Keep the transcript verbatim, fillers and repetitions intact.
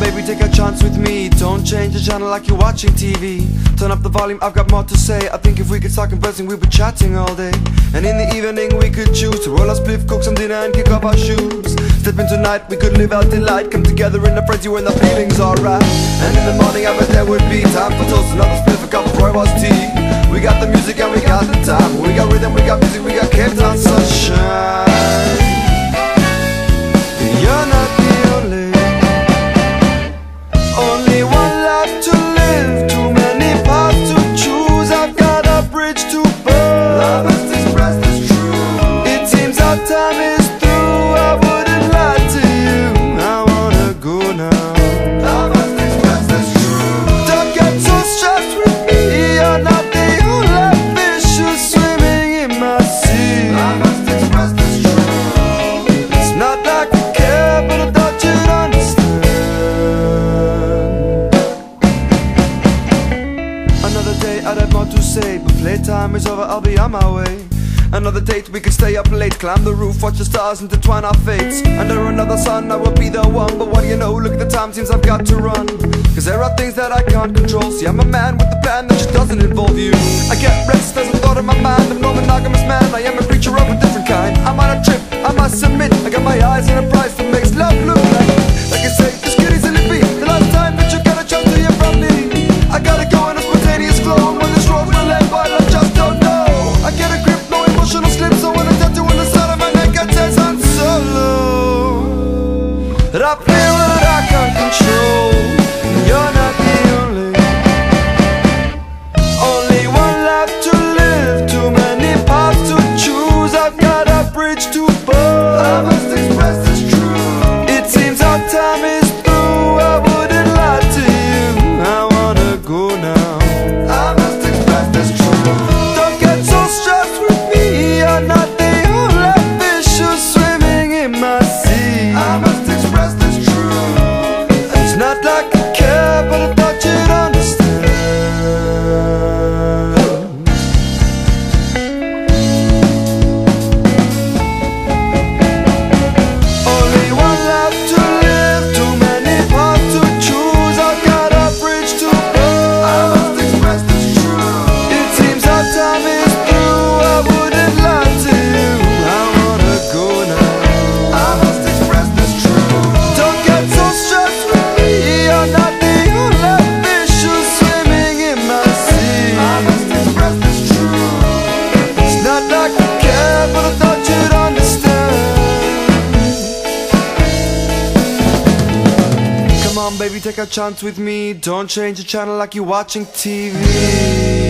Baby, take a chance with me. Don't change the channel like you're watching T V. Turn up the volume, I've got more to say. I think if we could start conversing, we'd be chatting all day. And in the evening we could choose to roll our spliff, cook some dinner and kick off our shoes. Step in tonight, we could live out delight. Come together in a frenzy when the feeling's alright. And in the morning I bet there would be time for toast, another spliff, a cup of Rooibos tea. We got the music and we got the time. We got rhythm, we got music, we got Cape Town sunshine. You're not the only time is over, I'll be on my way. Another date, we could stay up late, climb the roof, watch the stars intertwine our fates. Under another sun, I will be the one. But what do you know, look at the time, seems I've got to run. Cause there are things that I can't control. See, I'm a man with a plan that just doesn't involve you. I get restless with thought in my mind. I'm no monogamous man, I am a creature of a different kind. I'm on a trip, I must admit, I got my eyes on a prize that makes love look like. Like I say, this kid is in it be the last time that you got a chance to hear from me. I gotta go on a spontaneous flow. When this road will end, but I just don't know. I get a grip, no emotional slip. So when I tattoo on the side of my neck, I says I'm solo. That I feel what I can't control. And you're not the only. Only one life to live. Too many paths to choose. I've got a bridge to burn. I must express this truth. It seems our time is. Come on, baby, take a chance with me. Don't change the channel like you're watching T V.